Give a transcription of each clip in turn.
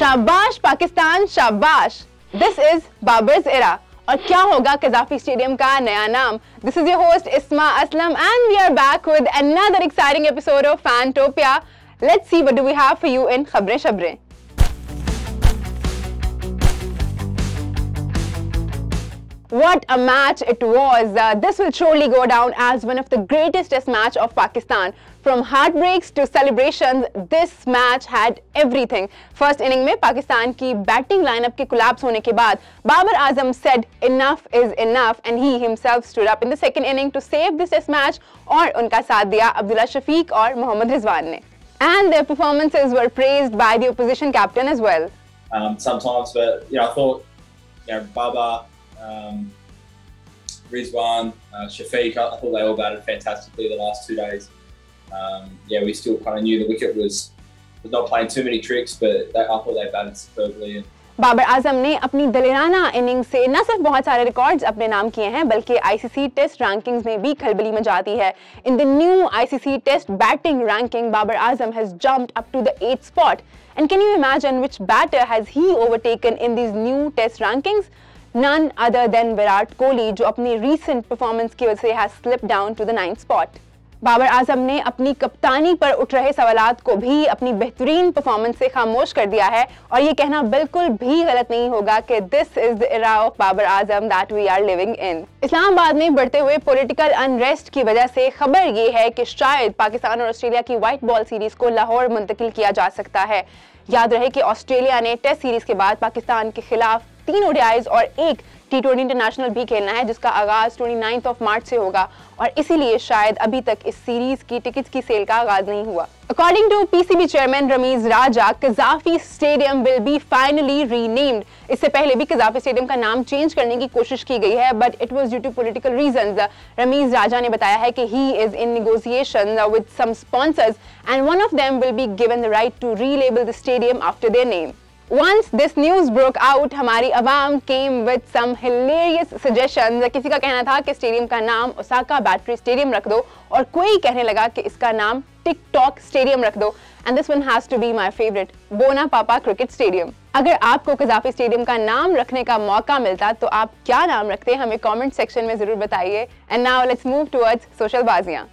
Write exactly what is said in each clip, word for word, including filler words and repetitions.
शाबाश पाकिस्तान शाबाश। This is Babar's era. और क्या होगा गद्दाफी स्टेडियम का नया नाम? This is your host Isma Aslam and we are back with another exciting episode of Fantopia. Let's see what do we have for you in खबरे शबरे। What a match it was. Uh, this will surely go down as one of the greatest test match of Pakistan. From heartbreaks to celebrations, this match had everything. First inning mein Pakistan ki batting lineup ke collapse hone ke baad Babar Azam said enough is enough and he himself stood up in the second inning to save this test match aur unka saath diya Abdullah Shafiq aur Mohammed Rizwan ne. And their performances were praised by the opposition captain as well. Um, sometimes but you know I thought you know Babar Um, Rizwan, uh, Shafiq, I thought they all batted fantastically the last two days. Um, yeah, we still kind of knew the wicket was, was not playing too many tricks, but they, I thought they batted superbly. And Babar Azam ने अपनी दलेराना inning से न सिर्फ बहुत सारे records अपने नाम किए हैं बल्कि आईसीसी टेस्ट रैंकिंग्स में भी खलबली मचाती है। In the new ICC test batting ranking Babar Azam has jumped up to the eighth spot and can you imagine which batter has he overtaken in this new test rankings? None other than Virat Kohli, जो अपनी recent performance की वजह से has slipped down to the ninth spot. Babar Azam ने अपनी कप्तानी पर उठ रहे सवालात को भी अपनी बेहतरीन परफॉर्मेंस से खामोश कर दिया है और ये कहना बिल्कुल भी गलत नहीं होगा कि this is the era of Babar Azam that we are living in. Islamabad में बढ़ते हुए पॉलिटिकल अनरेस्ट की वजह से खबर ये है कि शायद पाकिस्तान और ऑस्ट्रेलिया की व्हाइट बॉल सीरीज को लाहौर मुंतकिल किया जा सकता है। याद रहे कि ऑस्ट्रेलिया ने टेस्ट सीरीज के बाद पाकिस्तान के खिलाफ तीन ओडीआईज और एक टी ट्वेंटी इंटरनेशनल भी खेलना है जिसका आगाज उनतीस मार्च से होगा और इसीलिए शायद अभी तक इस सीरीज की टिकट्स की सेल का आगाज नहीं हुआ। According to PCB chairman Ramiz Raja, Gaddafi stadium will be finally renamed. इससे पहले भी गद्दाफी स्टेडियम का नाम चेंज करने की कोशिश की गई है but it was due to political reasons. Ramiz Raja ने बताया है कि he is in negotiation with some sponsors and one of them will be given the right to relabel the stadium after their name. Once this news broke out, हमारी अवाम came with some hilarious suggestions. किसी का कहना था कि stadium का नाम Osaka battery stadium रख दो और कोई कहने लगा कि इसका नाम टिकटॉक स्टेडियम रख दो and this one has to be my favourite, बोना पापा क्रिकेट स्टेडियम। अगर आपको गद्दाफी स्टेडियम का नाम रखने का मौका मिलता तो आप क्या नाम रखते, हमें कॉमेंट सेक्शन में जरूर बताइए। And now let's move towards social बाजियाँ।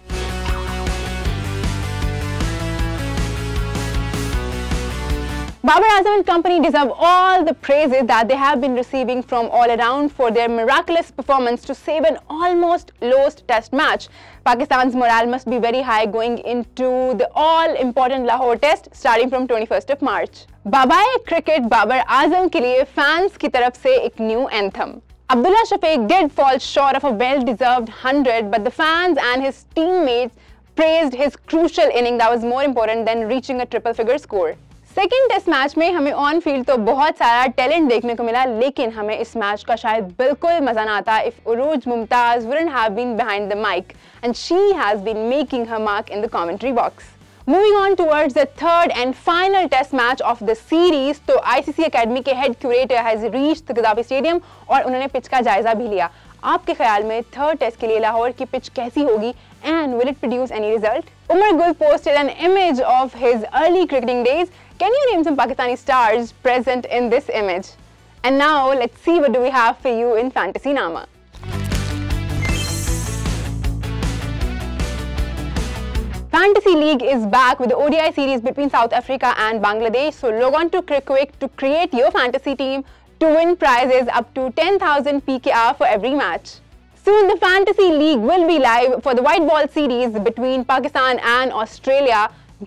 Babar Azam and company deserve all the praises that they have been receiving from all around for their miraculous performance to save an almost lost test match. Pakistan's morale must be very high going into the all-important Lahore test starting from twenty-first of March. Bye-bye cricket Babar Azam ke liye fans ki taraf se ek new anthem. Abdullah Shafiq did fall short of a well-deserved hundred but the fans and his teammates praised his crucial inning that was more important than reaching a triple-figure score. Second test match में हमें on field तो बहुत सारा talent देखने को मिला लेकिन हमें इस मैच का शायद बिल्कुल मजा ना आता if Urooj Mumtaz wouldn't have been behind the mic and she has been making her mark in the commentary box. Moving on towards the third and final test match of the series, तो ICC academy के head curator has reached Gaddafi stadium और उन्होंने pitch का जायजा भी लिया। आपके ख्याल में थर्ड टेस्ट के लिए लाहौर की पिच कैसी होगी and will it produce any result? Umar Gul posted an image of his early cricketing days. Can you name some Pakistani stars present in this image? And now let's see what do we have for you in Fantasy Nama. Fantasy League is back with the O D I series between South Africa and Bangladesh. So log on to Cricwick to create your fantasy team to win prizes up to ten thousand P K R for every match. Soon the Fantasy League will be live for the white ball series between Pakistan and Australia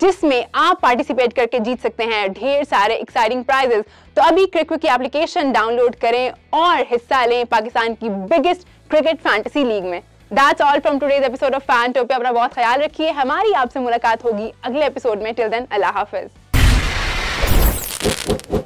जिसमें आप participate करके जीत सकते हैं ढेर सारे exciting prices. तो अभी क्रिकविक की एप्लीकेशन डाउनलोड करें और हिस्सा लें पाकिस्तान की बिगेस्ट क्रिकेट फैंटेसी लीग में। That's all from today's episode of Fantopia. अपना बहुत ख्याल रखिए, हमारी आपसे मुलाकात होगी अगले एपिसोड में। टिल देन अल्लाह हाफिज।